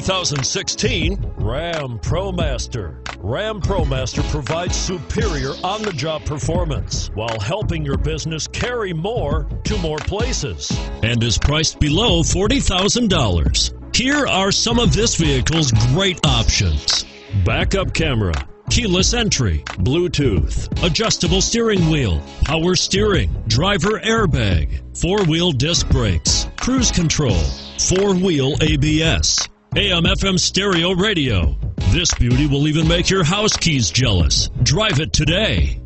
2016 Ram ProMaster. Ram ProMaster provides superior on-the-job performance while helping your business carry more to more places, and is priced below $40,000. Here are some of this vehicle's great options: backup camera, keyless entry, Bluetooth, adjustable steering wheel, power steering, driver airbag, four-wheel disc brakes, cruise control, four-wheel ABS, AM/FM stereo radio. This beauty will even make your house keys jealous. Drive it today.